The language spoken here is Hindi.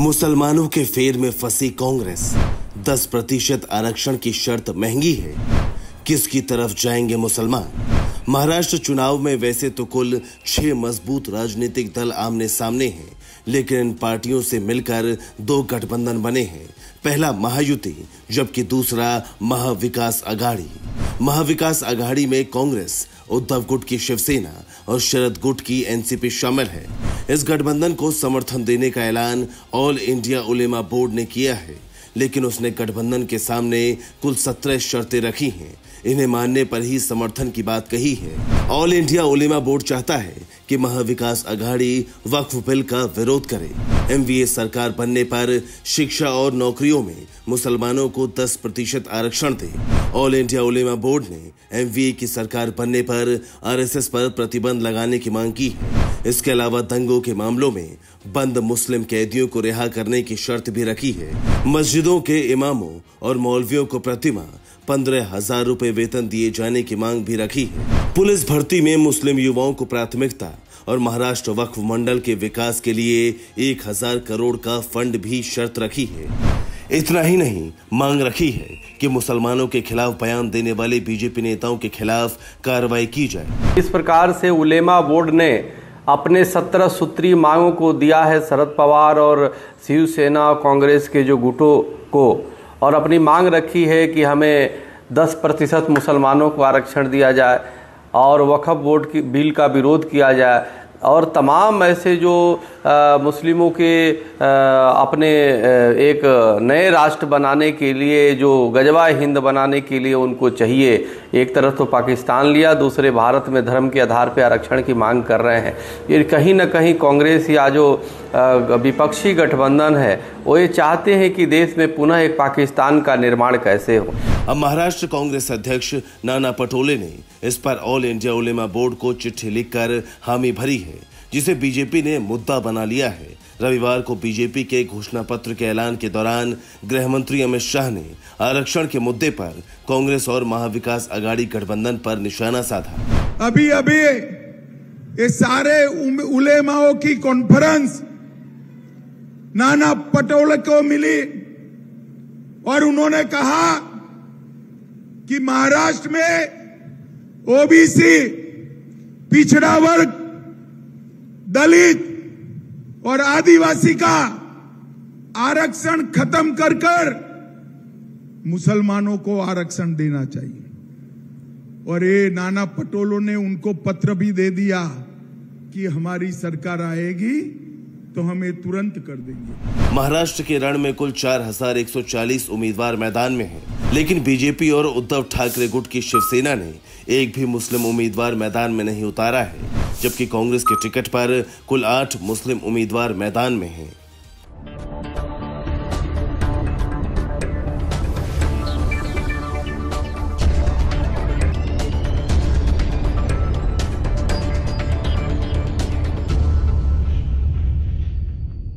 मुसलमानों के फेर में फंसी कांग्रेस, 10% आरक्षण की शर्त महंगी है, किसकी तरफ जाएंगे मुसलमान? महाराष्ट्र चुनाव में वैसे तो कुल 6 मजबूत राजनीतिक दल आमने सामने हैं, लेकिन इन पार्टियों से मिलकर 2 गठबंधन बने हैं। पहला महायुति, जबकि दूसरा महाविकास आघाड़ी। महाविकास आघाड़ी में कांग्रेस, उद्धव गुट की शिवसेना और शरद गुट की एनसीपी शामिल है। इस गठबंधन को समर्थन देने का ऐलान ऑल इंडिया उलेमा बोर्ड ने किया है, लेकिन उसने गठबंधन के सामने कुल 17 शर्तें रखी हैं। इन्हें मानने पर ही समर्थन की बात कही है। ऑल इंडिया उलेमा बोर्ड चाहता है कि महाविकास आघाड़ी वक्फ बिल का विरोध करे। एमवीए सरकार बनने पर शिक्षा और नौकरियों में मुसलमानों को 10% आरक्षण दे। ऑल इंडिया उलेमा बोर्ड ने एमवीए की सरकार बनने पर आरएसएस पर प्रतिबंध लगाने की मांग की है। इसके अलावा दंगों के मामलों में बंद मुस्लिम कैदियों को रिहा करने की शर्त भी रखी है। मस्जिदों के इमामों और मौलवियों को प्रतिमा 15,000 रुपए वेतन दिए जाने की मांग भी रखी है। पुलिस भर्ती में मुस्लिम युवाओं को प्राथमिकता और महाराष्ट्र वक्फ मंडल के विकास के लिए 1,000 करोड़ का फंड भी शर्त रखी है। इतना ही नहीं, मांग रखी है कि मुसलमानों के खिलाफ बयान देने वाले बीजेपी नेताओं के खिलाफ कार्रवाई की जाए। इस प्रकार से उलेमा बोर्ड ने अपने 17 सूत्री मांगों को दिया है शरद पवार और शिवसेना और कांग्रेस के जो गुटों को, और अपनी मांग रखी है कि हमें 10% मुसलमानों को आरक्षण दिया जाए और वक्फ बोर्ड की बिल का विरोध किया जाए और तमाम ऐसे जो मुस्लिमों के अपने एक नए राष्ट्र बनाने के लिए जो गजवा-ए-हिंद बनाने के लिए उनको चाहिए। एक तरफ तो पाकिस्तान लिया, दूसरे भारत में धर्म के आधार पर आरक्षण की मांग कर रहे हैं। ये कहीं ना कहीं कांग्रेस या जो विपक्षी गठबंधन है वो ये चाहते हैं कि देश में पुनः एक पाकिस्तान का निर्माण कैसे हो। अब महाराष्ट्र कांग्रेस अध्यक्ष नाना पटोले ने इस पर ऑल इंडिया उलेमा बोर्ड को चिट्ठी लिखकर हामी भरी है, जिसे बीजेपी ने मुद्दा बना लिया है। रविवार को बीजेपी के घोषणा पत्र के ऐलान के दौरान गृह मंत्री अमित शाह ने आरक्षण के मुद्दे पर कांग्रेस और महाविकास आघाड़ी गठबंधन पर निशाना साधा। अभी अभी ये सारे उलेमाओं की कॉन्फ्रेंस नाना पटोले को मिली और उन्होंने कहा कि महाराष्ट्र में ओबीसी, पिछड़ा वर्ग, दलित और आदिवासी का आरक्षण खत्म कर मुसलमानों को आरक्षण देना चाहिए। और ये नाना पटोले ने उनको पत्र भी दे दिया कि हमारी सरकार आएगी तो हमें तुरंत कर देंगे। महाराष्ट्र के रण में कुल 4,140 उम्मीदवार मैदान में हैं, लेकिन बीजेपी और उद्धव ठाकरे गुट की शिवसेना ने एक भी मुस्लिम उम्मीदवार मैदान में नहीं उतारा है, जबकि कांग्रेस के टिकट पर कुल 8 मुस्लिम उम्मीदवार मैदान में हैं।